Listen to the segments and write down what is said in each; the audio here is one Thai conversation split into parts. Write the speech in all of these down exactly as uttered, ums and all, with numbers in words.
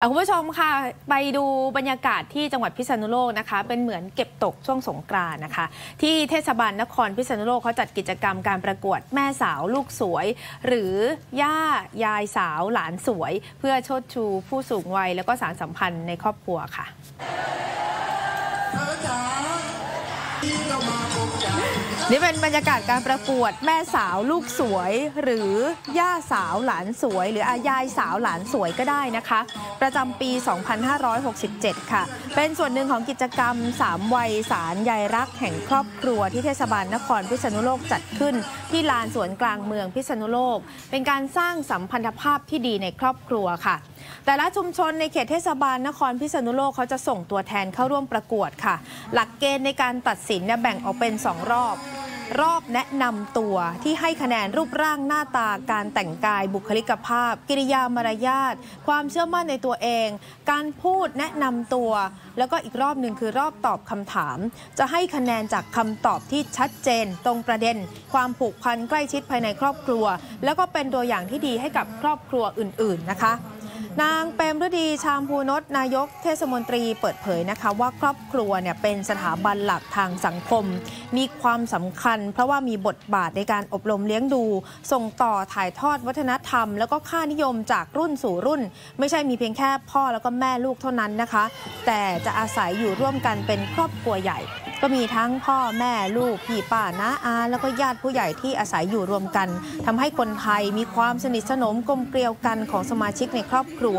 คุณผู้ชมค่ะไปดูบรรยากาศที่จังหวัดพิษณุโลกนะคะเป็นเหมือนเก็บตกช่วงสงกรานต์นะคะที่เทศบาลนครพิษณุโลกเขาจัดกิจกรรมการประกวดแม่สาวลูกสวยหรือย่ายายสาวหลานสวยเพื่อเชิดชูผู้สูงวัยแล้วก็สานสัมพันธ์ในครอบครัวค่ะนี่เป็นบรรยากาศการประกวดแม่สาวลูกสวยหรือย่าสาวหลานสวยหรืออายายสาวหลานสวยก็ได้นะคะประจำปีสองพันห้าร้อยหกสิบเจ็ดค่ะเป็นส่วนหนึ่งของกิจกรรมสามวัยสารยายรักแห่งครอบครัวที่เทศบาลนครพิษณุโลกจัดขึ้นที่ลานสวนกลางเมืองพิษณุโลกเป็นการสร้างสัมพันธภาพที่ดีในครอบครัวค่ะแต่ละชุมชนในเขตเทศบาลนครพิษณุโลกเขาจะส่งตัวแทนเข้าร่วมประกวดค่ะหลักเกณฑ์ในการตัดสินเนี่ยแบ่งออกเป็นสองรอบรอบแนะนำตัวที่ให้คะแนนรูปร่างหน้าตาการแต่งกายบุคลิกภาพกิริยามารยาทความเชื่อมั่นในตัวเองการพูดแนะนำตัวแล้วก็อีกรอบหนึ่งคือรอบตอบคำถามจะให้คะแนนจากคำตอบที่ชัดเจนตรงประเด็นความผูกพันใกล้ชิดภายในครอบครัวแล้วก็เป็นตัวอย่างที่ดีให้กับครอบคฤอื่นๆนะคะนางเปรมฤดีชามภูนทนายกเทศมนตรีเปิดเผยนะคะว่าครอบครัวเนี่ยเป็นสถาบันหลักทางสังคมมีความสำคัญเพราะว่ามีบทบาทในการอบรมเลี้ยงดูส่งต่อถ่ายทอดวัฒนธรรมแล้วก็ค่านิยมจากรุ่นสู่รุ่นไม่ใช่มีเพียงแค่พ่อแล้วก็แม่ลูกเท่านั้นนะคะแต่จะอาศัยอยู่ร่วมกันเป็นครอบครัวใหญ่ก็มีทั้งพ่อแม่ลูกพี่ป้าน้าอาแล้วก็ญาติผู้ใหญ่ที่อาศัยอยู่รวมกันทำให้คนไทยมีความสนิทสนมกลมเกลียวกันของสมาชิกในครอบครัว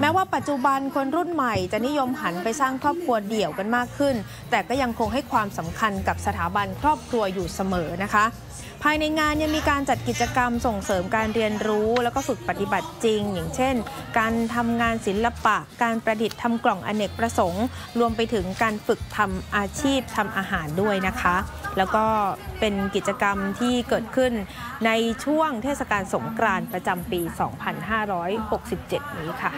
แม้ว่าปัจจุบันคนรุ่นใหม่จะนิยมหันไปสร้างครอบครัวเดี่ยวกันมากขึ้นแต่ก็ยังคงให้ความสำคัญกับสถาบันครอบครัวอยู่เสมอนะคะภายในงานยังมีการจัดกิจกรรมส่งเสริมการเรียนรู้แล้วก็ฝึกปฏิบัติจริงอย่างเช่นการทำงานศิลปะการประดิษฐ์ทำกล่องอเนกประสงค์รวมไปถึงการฝึกทำอาชีพทำอาหารด้วยนะคะแล้วก็เป็นกิจกรรมที่เกิดขึ้นในช่วงเทศกาลสงกรานต์ประจำปีสองพันห้าร้อยหกสิบเจ็ดนี้ค่ะ